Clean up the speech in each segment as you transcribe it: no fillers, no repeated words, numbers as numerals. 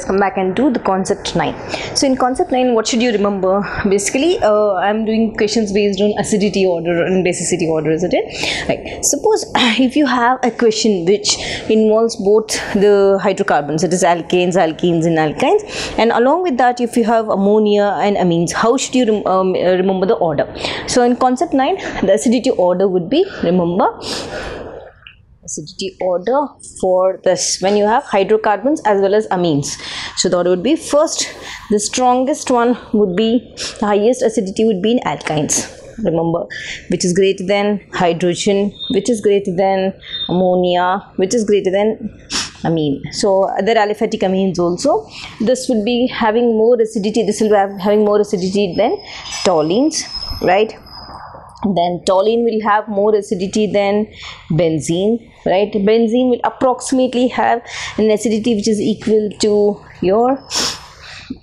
let's come back and do the concept 9. So in concept 9, what should you remember? Basically, I'm doing questions based on acidity order and basicity order, isn't it? Right. Suppose if you have a question which involves both the hydrocarbons, it is alkanes, alkenes and alkynes, and along with that if you have ammonia and amines, how should you remember the order? So in concept 9, the acidity order would be, remember, acidity order for this when you have hydrocarbons as well as amines. So the order would be, first the strongest one would be, the highest acidity would be in alkynes. Remember, which is greater than hydrogen, which is greater than ammonia, which is greater than amine. So other aliphatic amines also, this would be having more acidity, this will be having more acidity than toluenes, right? Then toluene will have more acidity than benzene, right? Benzene will approximately have an acidity which is equal to your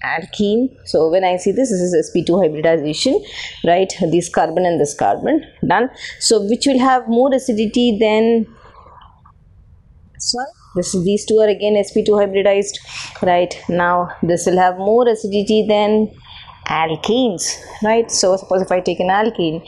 alkene. So when I see this, this is sp2 hybridization, right? This carbon and this carbon, done. So which will have more acidity than this one? This, these two are again sp2 hybridized, right? Now this will have more acidity than alkenes, right? So suppose if I take an alkene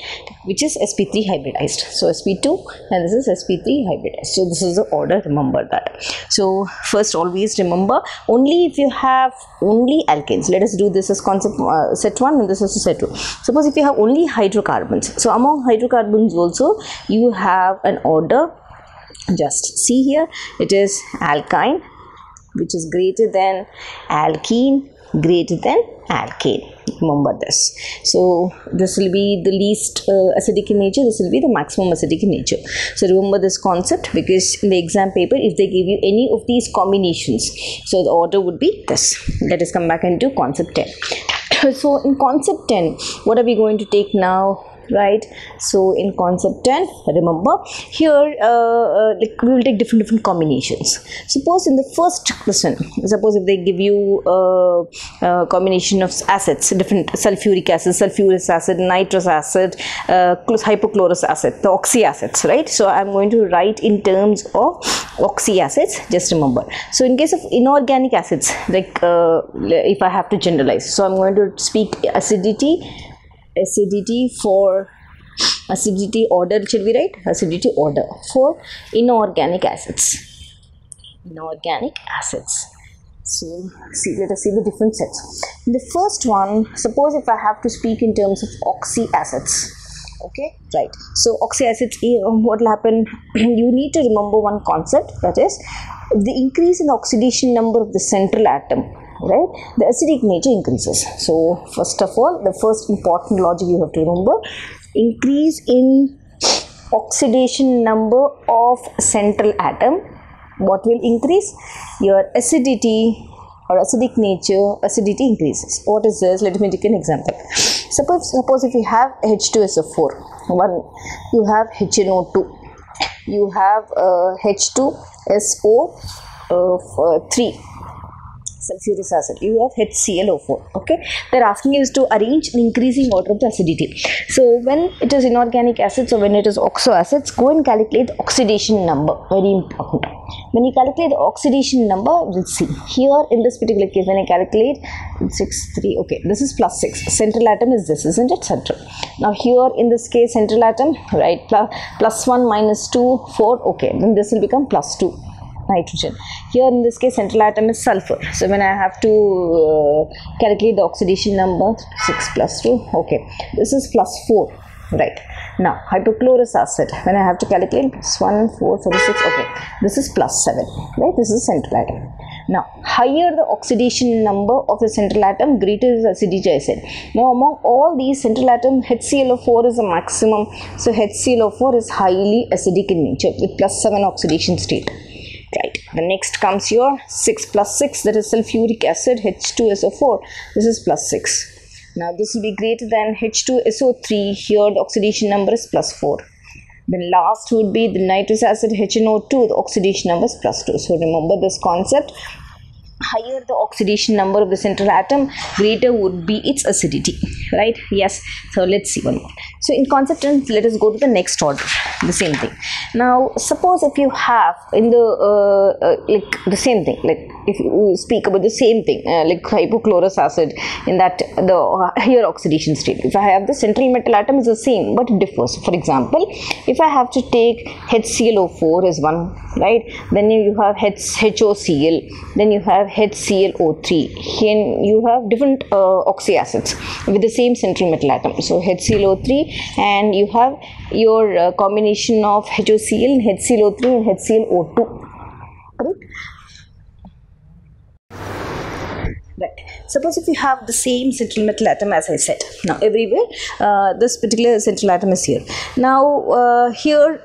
which is sp3 hybridized, so sp2 and this is sp3 hybridized. So this is the order, remember that. So first, always remember, only if you have only alkanes, let us do this as concept set 1 and this is set 2. Suppose if you have only hydrocarbons, so among hydrocarbons also you have an order, just see here, it is alkyne which is greater than alkene, greater than alkane. Remember this. So this will be the least acidic in nature, this will be the maximum acidic in nature. So remember this concept, because in the exam paper if they give you any of these combinations, so the order would be this. Let us come back and do concept 10. So in concept 10, what are we going to take now? Right, so in concept 10, remember here like we will take different combinations. Suppose in the first question, suppose if they give you a combination of acids, different sulfuric acid, sulfuric acid, nitrous acid, hypochlorous acid, the oxy acids, right? So I'm going to write in terms of oxy acids, just remember. So in case of inorganic acids, like if I have to generalize, so I'm going to speak acidity order, should we write acidity order for inorganic acids, so see, let us see the different sets. In the first one, suppose if I have to speak in terms of oxy acids, okay, right? So oxy acids, what will happen, you need to remember one concept, that is the increase in oxidation number of the central atom, right? The acidic nature increases. So first of all, the first important logic you have to remember, increase in oxidation number of central atom. What will increase? Your acidity or acidic nature, acidity increases. What is this? Let me take an example. Suppose if you have H2SO4, you have HNO2, you have H2SO3, sulfuric acid, you have HClO4, okay? They're asking is to arrange an increasing order of the acidity. So when it is inorganic acids or when it is oxo acids, go and calculate the oxidation number, very important. When you calculate the oxidation number, we'll see here in this particular case, when I calculate 6 3, okay, this is plus 6, central atom is this, isn't it, central. Now here in this case, central atom, right, plus 1 minus 2 4, okay, then this will become plus 2 nitrogen. Here in this case, central atom is sulfur. So when I have to calculate the oxidation number, 6 plus 2, okay, this is plus 4, right? Now hypochlorous acid, when I have to calculate, plus 1 4 4 6, okay, this is plus 7, right? This is central atom. Now higher the oxidation number of the central atom, greater is the acidity, I said. Now among all these central atom, HClO4 is the maximum. So HClO4 is highly acidic in nature with plus 7 oxidation state. Right, the next comes your 6 plus 6, that is sulfuric acid, H2SO4, this is plus 6. Now this will be greater than H2SO3, here the oxidation number is plus 4. Then last would be the nitrous acid, HNO2, the oxidation number is plus 2. So remember this concept, higher the oxidation number of the central atom, greater would be its acidity, right? Yes. So let's see one more. So in concept terms, let us go to the next order, the same thing. Now suppose if you have in the like the same thing, like if you speak about the same thing, like hypochlorous acid, in that the higher oxidation state, if I have the central metal atom is the same but it differs. For example, if I have to take HClO4 as one, right, then you have HOCl, then you have HClO3, and you have different oxy acids with the same central metal atom. So HClO3, and you have your combination of HOCl and HClO3 and HClO2, correct? Right. Suppose if you have the same central metal atom, as I said, now everywhere this particular central atom is here. Now here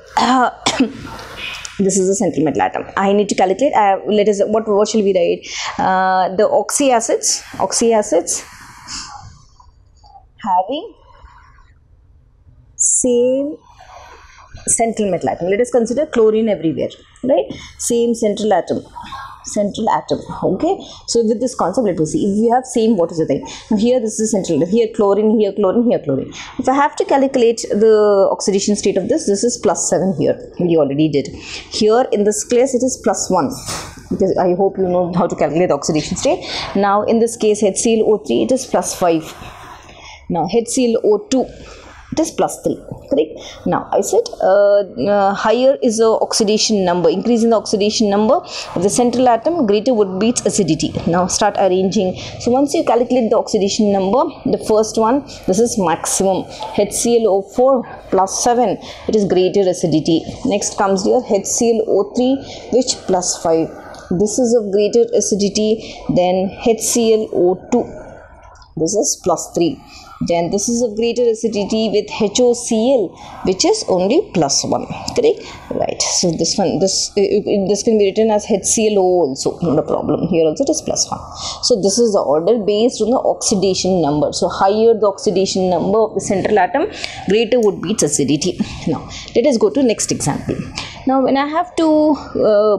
this is the central metal atom. I need to calculate. Let us what shall we write? The oxy acids having same central metal atom. Let us consider chlorine everywhere, right? Same central atom. Okay, so with this concept, let me see if we have same, what is the thing here? This is central, here chlorine, here chlorine, here chlorine. If I have to calculate the oxidation state of this, this is +7 here, we already did. Here in this case it is +1, because I hope you know how to calculate the oxidation state. Now in this case HClO3, it is +5. Now HClO2, it is +3, correct? Now I said higher is the oxidation number, increase in the oxidation number of the central atom, greater would be its acidity. Now start arranging. So once you calculate the oxidation number, the first one, this is maximum, HClO4 +7, it is greater acidity. Next comes your HClO3, which +5, this is of greater acidity. Then HClO2, this is +3. Then this is of greater acidity with HOCl, which is only +1, correct? Right. So this one, this can be written as HClO also, no problem. Here also it is +1. So this is the order based on the oxidation number. So higher the oxidation number of the central atom, greater would be its acidity. Now let us go to next example. Now when I have to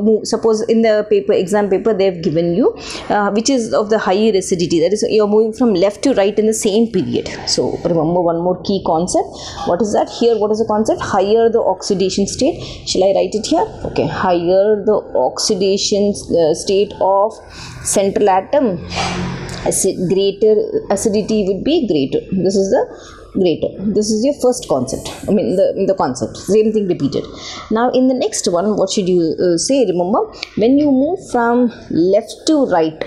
move, suppose in the paper, exam paper, they have given you which is of the higher acidity, that is you are moving from left to right in the same period. So remember one more key concept. What is that? Here what is the concept? Higher the oxidation state. Shall I write it here? Okay, higher the oxidation state of central atom, greater acidity would be greater. This is the greater. This is your first concept. I mean the concept, same thing repeated. Now in the next one, what should you say? Remember, when you move from left to right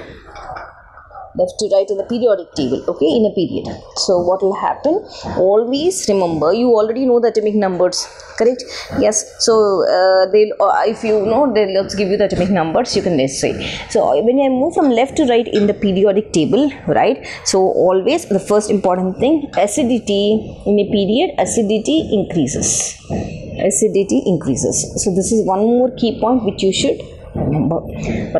in the periodic table, okay, in a period, so what will happen? Always remember, you already know the atomic numbers, correct? Yes. So they'll, if you know, they'll let's give you the atomic numbers, you can just say. So when I move from left to right in the periodic table, right, so always the first important thing, acidity in a period, acidity increases. So this is one more key point which you should remember,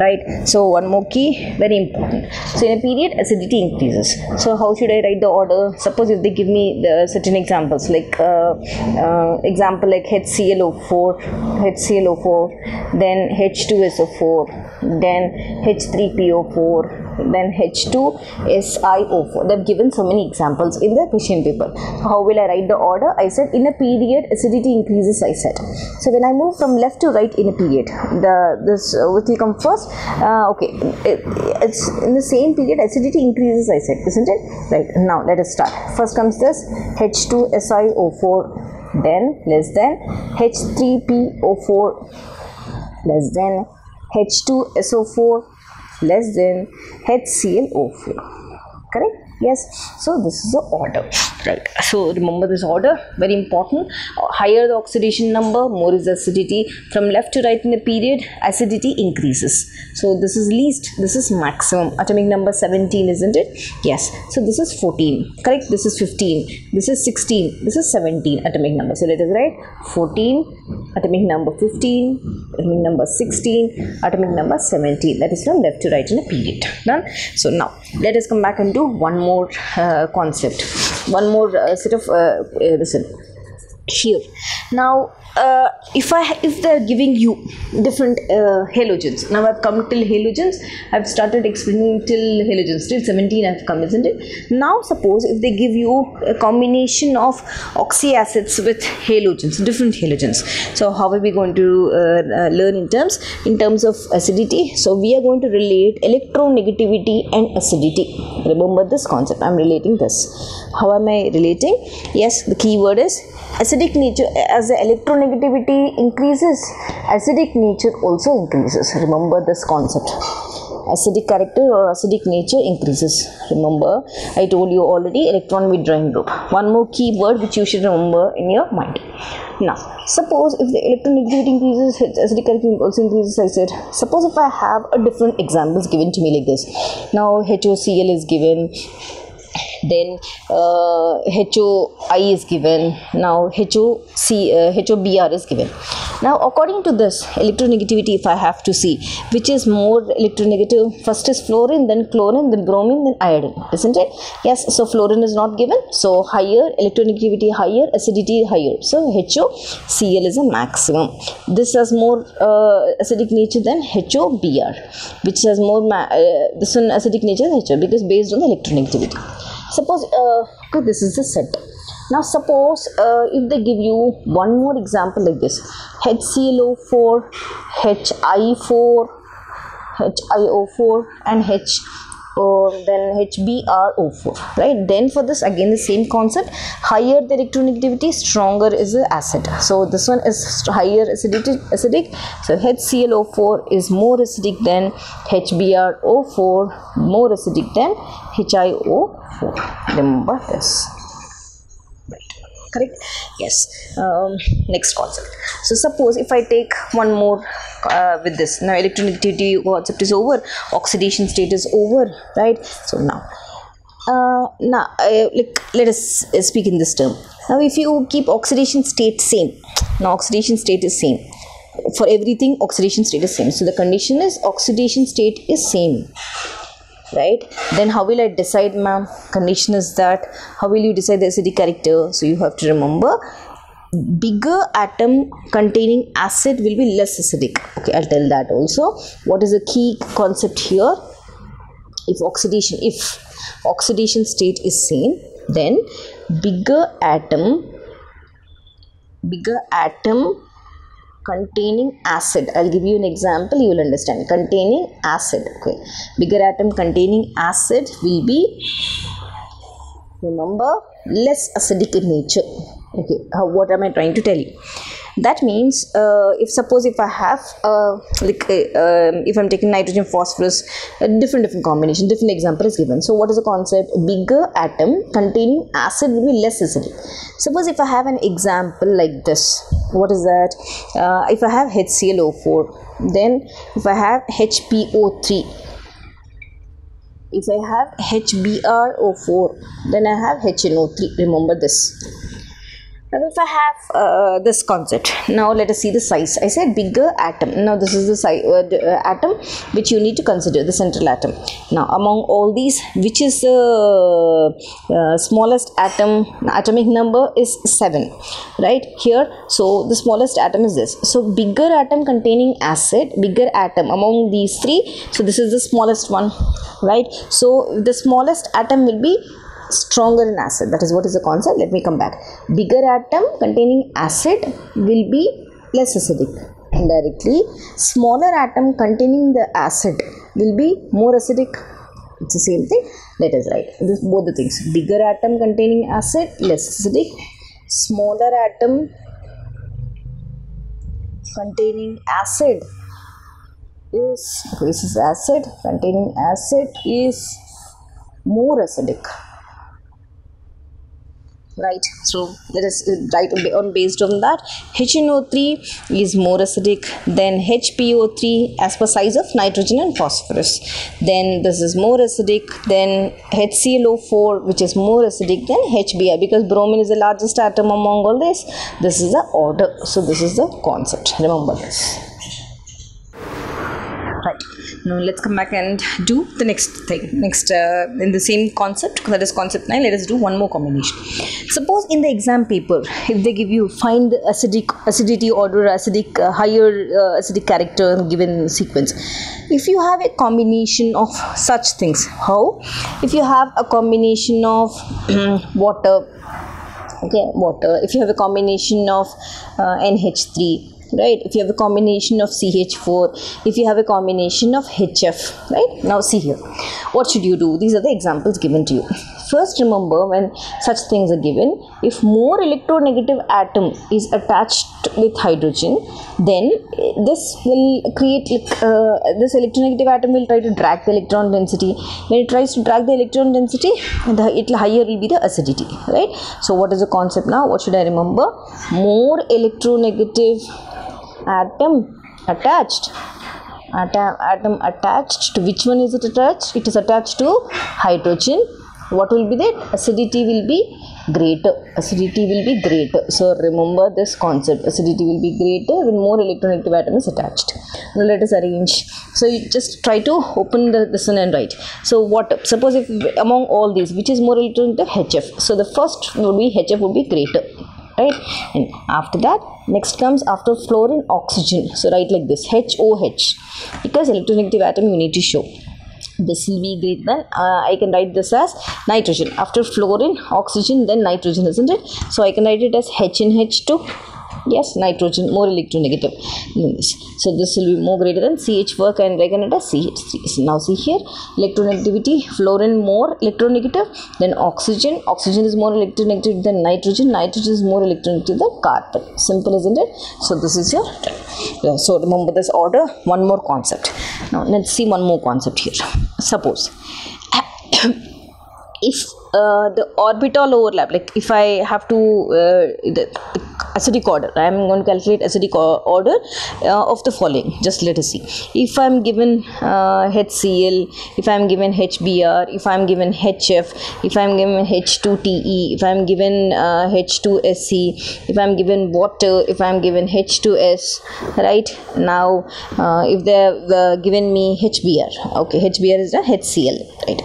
right? So one more key, very important. So in a period, acidity increases. So how should I write the order? Suppose if they give me the certain examples, like example like HClO4, then H2SO4, then H3PO4, then H2SiO4. They have given so many examples in the question paper. How will I write the order? I said in a period, acidity increases, I said. So when I move from left to right in a period, this what will come first? Okay, it's in the same period, acidity increases, I said, isn't it? Right. Now let us start. First comes this H2SiO4, then less than H3PO4, less than H2SO4, less than HClO4, correct? Yes. So this is the order, right? So remember this order, very important. Higher the oxidation number, more is the acidity. From left to right in the period, acidity increases. So this is least, this is maximum. Atomic number 17, isn't it? Yes. So this is 14, correct? This is 15, this is 16, this is 17 atomic number. So let us write 14, atomic number 15, atomic number 16, atomic number 17. That is from left to right in a period. Done. So now let us come back and do one more concept, one more set of listen here. Now if they are giving you different halogens. Now I've come till halogens. I've started explaining till halogens, till 17 I've come, isn't it? Now suppose if they give you a combination of oxyacids with halogens, different halogens. So how are we going to learn in terms of acidity? So we are going to relate electronegativity and acidity. Remember this concept. I'm relating this. How am I relating? Yes, the key word is acidic nature. As the electronegativity increases, acidic nature also increases. Remember this concept. Acidic character or acidic nature increases. Remember, I told you already, electron withdrawing group. One more key word which you should remember in your mind. Now, suppose if the electronegativity increases, acidic character also increases, I said. Suppose if I have a different examples given to me like this. Now, HOCl is given. Then HOI is given. Now HOBr is given. Now according to this electronegativity, if I have to see which is more electronegative, first is fluorine, then chlorine, then bromine, then iodine, isn't it? Yes, so fluorine is not given, so higher electronegativity, higher acidity, higher. So HOCl is a maximum. This has more acidic nature than HOBr, which has more this one acidic nature than HO, because based on the electronegativity. Suppose okay, this is the set. Now suppose if they give you one more example like this, HClO4, HI4, HiO4 and H then HBrO4, right? Then for this again the same concept, higher the electronegativity, stronger is the acid. So this one is higher acidic, so HClO4 is more acidic than HBrO4, more acidic than HiO4. Remember this. Correct? Yes. Next concept. So suppose if I take one more with this. Now electronegativity concept is over, oxidation state is over, right? So now let us speak in this term. Now if you keep oxidation state same, now oxidation state is same for everything, oxidation state is same, so the condition is oxidation state is same, right? Then how will I decide, ma'am? Condition is that how will you decide the acidic character? So you have to remember, bigger atom containing acid will be less acidic. Okay, I'll tell that also. What is the key concept here? If oxidation state is same, then bigger atom containing acid. I'll give you an example, you will understand. Containing acid. Okay. Bigger atom containing acid will be, remember, less acidic in nature. Okay. What am I trying to tell you? That means if I have if I'm taking nitrogen, phosphorus, a different combination, different example is given. So what is the concept? Bigger atom containing acid will be less acidic. Suppose if I have an example like this, what is that? If I have HClO4, then if I have HPO3, if I have HBrO4, then I have HNO3. Remember this. Now if I have this concept, now let us see the size. I said bigger atom. Now this is the size atom which you need to consider, the central atom. Now among all these, which is the smallest atom? Atomic number is 7, right? Here, so the smallest atom is this. So bigger atom containing acid, bigger atom among these three, so this is the smallest one, right? So the smallest atom will be stronger in acid. That is what is the concept. Let me come back. Bigger atom containing acid will be less acidic indirectly. Smaller atom containing the acid will be more acidic. It's the same thing. Let us write this, both the things. Bigger atom containing acid, less acidic. Smaller atom containing acid is, this is acid, containing acid is more acidic. Right, so let us write on based on that. HNO3 is more acidic than HPO3 as per size of nitrogen and phosphorus. Then this is more acidic than HClO4, which is more acidic than HBr, because bromine is the largest atom among all this. This is the order. So this is the concept. Remember this. Right. Now let's come back and do the next thing. Next, in the same concept, that is concept 9, let us do one more combination. Suppose in the exam paper, if they give you find the acidity, order, acidic, higher acidic character given sequence. If you have a combination of such things, how? If you have a combination of water, if you have a combination of NH3, right, if you have a combination of CH4, if you have a combination of HF, right. Now see here, what should you do? These are the examples given to you. First, remember, when such things are given, if more electronegative atom is attached with hydrogen, then this will create like, this electronegative atom will try to drag the electron density. When it tries to drag the electron density, it higher will be the acidity, right? So what is the concept now? What should I remember? More electronegative atom attached. Atom attached to which one is it attached? It is attached to hydrogen. What will be that? Acidity will be greater. Acidity will be greater. So remember this concept. Acidity will be greater when more electronegative atom is attached. Now let us arrange. So you just try to open this one and write. So what? Suppose if among all these, which is more electronegative? HF. So the first would be HF would be greater. Right, and after that, next comes after fluorine oxygen. So write like this, HOH, because electronegative atom you need to show. This will be greater than, I can write this as nitrogen. After fluorine, oxygen, then nitrogen, isn't it? So I can write it as HNH2. Yes, nitrogen, more electronegative. Yes. So this will be more greater than CH4 and I can write as CH3. So now see here, electronegativity, fluorine more electronegative than oxygen. Oxygen is more electronegative than nitrogen. Nitrogen is more electronegative than carbon. Simple, isn't it? So this is your term. So remember this order. One more concept. Now let's see one more concept here. Suppose if the orbital overlap, like if I have to the acidic order, I am going to calculate acidic order of the following. Just let us see. If I am given HCl, if I am given HBr, if I am given HF, if I am given H2Te, if I am given H2SC, if I am given water, if I am given H2S, right? Now, if they have given me HBr, okay, HBr is the HCl, right?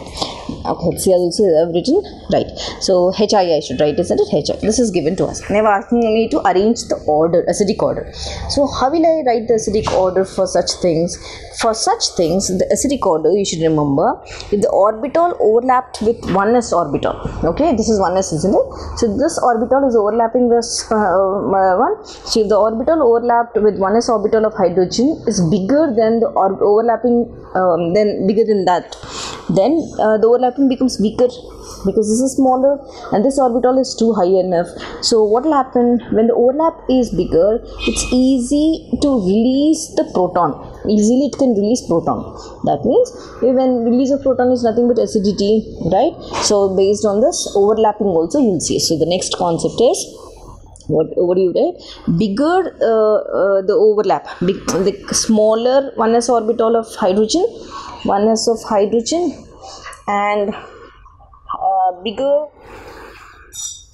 Okay, HCl also I have written, right. So HI I should write, isn't it? HI. This is given to us. They were asking me to arrange the order, acidic order. So how will I write the acidic order for such things? For such things, the acidic order, you should remember, if the orbital overlapped with 1s orbital. Okay, this is 1s, isn't it? So this orbital is overlapping this one. So if the orbital overlapped with 1s orbital of hydrogen is bigger than the overlapping, then the overlapping becomes weaker because this is smaller and this orbital is too high enough. So what will happen when the overlap is bigger? It's easy to release the proton. Easily it can release proton. That means when release of proton is nothing but acidity, right? So based on this overlapping also you'll see. So the next concept is, what do you write? Bigger the overlap, the smaller 1s orbital of hydrogen, 1s of hydrogen, and bigger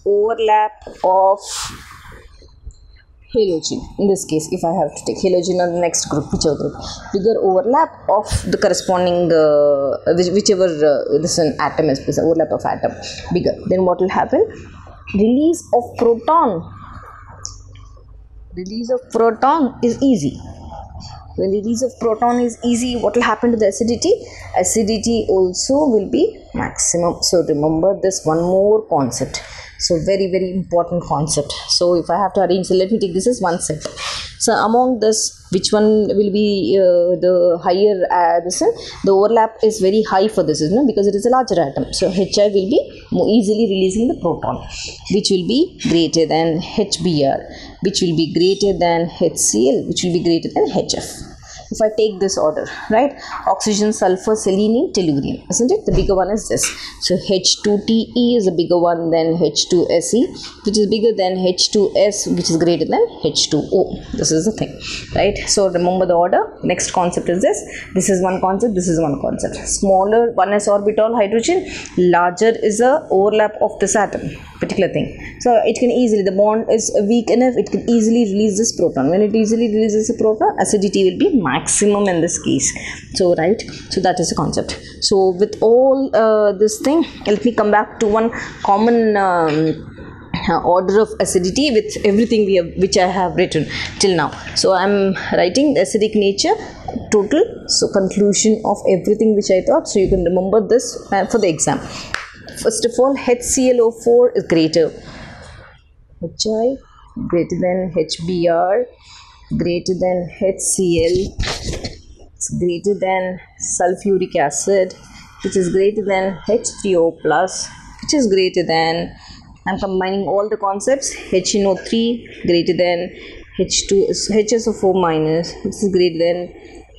overlap of halogen. In this case, if I have to take halogen or the next group, whichever group, bigger overlap of the corresponding whichever this is an atom is, overlap of atom bigger, then what will happen? Release of proton is easy. When release of proton is easy, what will happen to the acidity? Acidity also will be maximum. So remember this one more concept. So very, very important concept. So if I have to arrange, so let me take this as one set. So among this, which one will be the higher? This one, the overlap is very high for this, isn't it? Because it is a larger atom. So HI will be more easily releasing the proton, which will be greater than HBr, which will be greater than HCl, which will be greater than HF. If I take this order, right? Oxygen, sulfur, selenium, tellurium, isn't it? The bigger one is this. So H2Te is a bigger one than H2Se, which is bigger than H2S, which is greater than H2O. This is the thing, right? So remember the order. Next concept is this. This is one concept. This is one concept. Smaller 1s orbital hydrogen, larger is the overlap of this atom. particular thing. So it can easily, the bond is weak enough, it can easily release this proton. When it easily releases a proton, acidity will be maximum in this case. So right, so that is the concept. So with all this thing, let me come back to one common order of acidity with everything we have, which I have written till now. So I am writing the acidic nature total, so conclusion of everything which I taught, so you can remember this for the exam. First of all, HClO4 is greater, HI greater than HBr, greater than HCl, it's greater than sulfuric acid, which is greater than H3O+, which is greater than, I am combining all the concepts, HNO3 greater than H2, HSO4-, which is greater than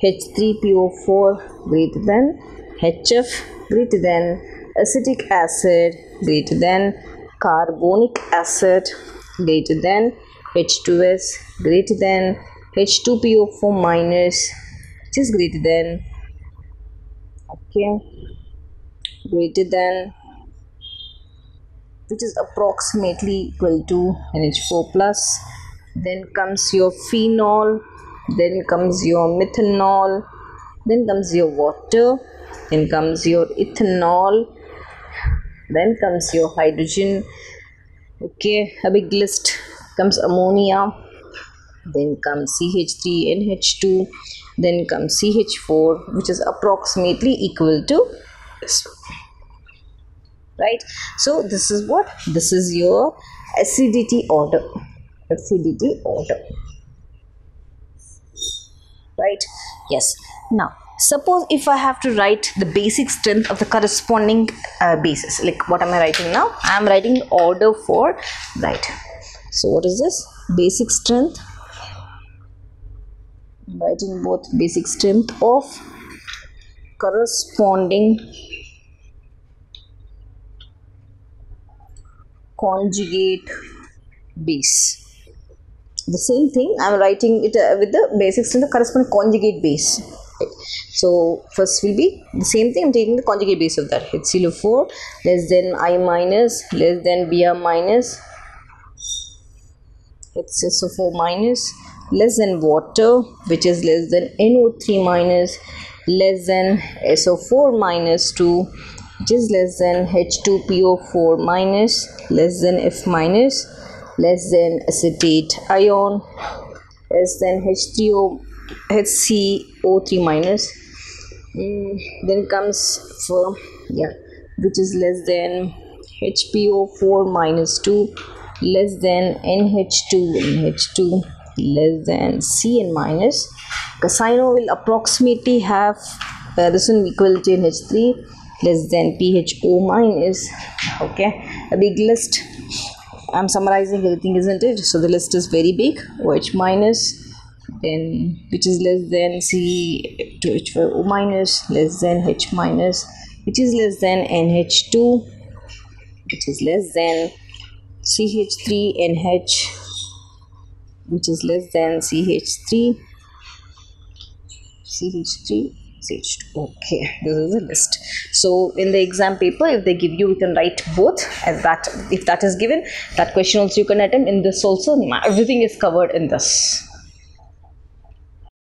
H3PO4, greater than HF, greater than acetic acid, greater than carbonic acid, greater than H2S, greater than H2PO4-, which is greater than, okay, greater than, which is approximately equal to NH4+. Then comes your phenol, then comes your methanol, then comes your water, then comes your ethanol, then comes your hydrogen, okay, a big list, comes ammonia, then comes CH3NH2, then comes CH4, which is approximately equal to this, right? So this is what, this is your acidity order, acidity order, right? Yes. Now suppose if I have to write the basic strength of the corresponding bases, like what am I writing now? I am writing order for, right? So what is this? Basic strength. I'm writing both basic strength of corresponding conjugate base. The same thing I am writing it with the basic strength of corresponding conjugate base. Right. So first will be the same thing. I am taking the conjugate base of that. HClO4 less than I-, less than Br-, HSO4-, less than water, which is less than NO3-, less than SO4-2, which is less than H2PO4-, less than F-, less than acetate ion, less than HCO3-, then comes for, yeah, which is less than HPO4-2, less than NH2, less than CN-. Casino will approximately have this one equal to NH3, less than PHO-, okay, a big list. I'm summarizing everything, isn't it? So the list is very big. OH-, then which is less than C2H5O-, less than H-, which is less than NH2, which is less than CH3NH, which is less than CH3 CH2. Okay, this is the list. So in the exam paper, if they give you, you can write both, as that, if that is given, that question also you can attempt in this also. Everything is covered in this.